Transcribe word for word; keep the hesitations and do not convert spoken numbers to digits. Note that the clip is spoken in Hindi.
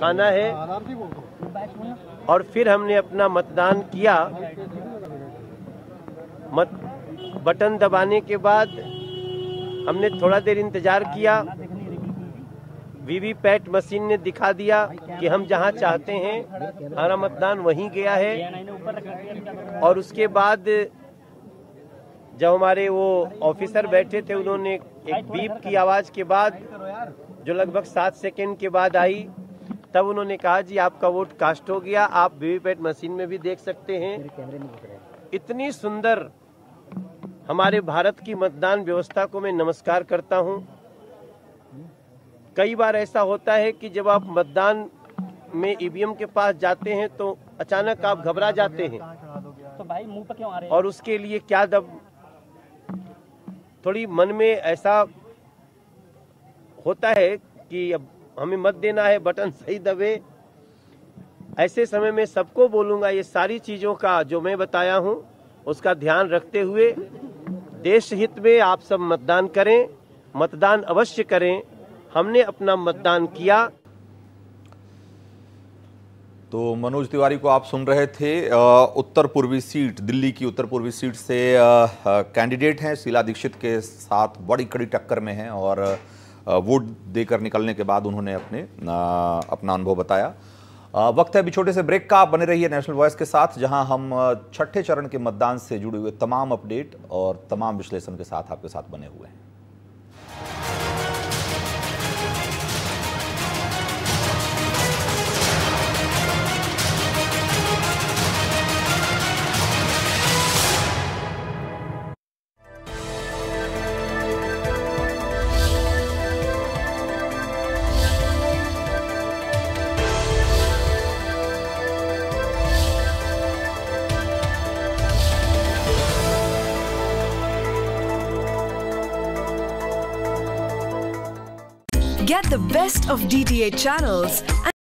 खाना है और फिर हमने अपना मतदान किया। मत बटन दबाने के बाद हमने थोड़ा देर इंतजार किया। वीवीपैट मशीन ने दिखा दिया कि हम जहां चाहते हैं हमारा मतदान वहीं गया है। और उसके बाद जब हमारे वो ऑफिसर बैठे थे उन्होंने एक बीप की आवाज़ के बाद जो लगभग सात सेकेंड के बाद आई, तब उन्होंने कहा जी आपका वोट कास्ट हो गया, आप वीवीपैट मशीन में भी देख सकते हैं। इतनी सुंदर हमारे भारत की मतदान व्यवस्था को मैं नमस्कार करता हूं। कई बार ऐसा होता है कि जब आप मतदान में ईवीएम के पास जाते हैं तो अचानक आप घबरा जाते हैं, तो भाई मुंह पर क्यों आ रहे हैं? और उसके लिए क्या दब थोड़ी मन में ऐसा होता है कि अब हमें मत देना है, बटन सही दबे। ऐसे समय में सबको बोलूँगा ये सारी चीज़ों का जो मैं बताया हूँ उसका ध्यान रखते हुए देश हित में आप सब मतदान करें, मतदान अवश्य करें। हमने अपना मतदान किया। तो मनोज तिवारी को आप सुन रहे थे। उत्तर पूर्वी सीट, दिल्ली की उत्तर पूर्वी सीट से कैंडिडेट हैं, शीला दीक्षित के साथ बड़ी कड़ी टक्कर में हैं और वोट देकर निकलने के बाद उन्होंने अपने अपना अनुभव बताया। वक्त है अभी छोटे से ब्रेक का, आप बने रहिए नेशनल वॉइस के साथ, जहां हम छठे चरण के मतदान से जुड़े हुए तमाम अपडेट और तमाम विश्लेषण के साथ आपके साथ बने हुए हैं। Get the best of D T A channels.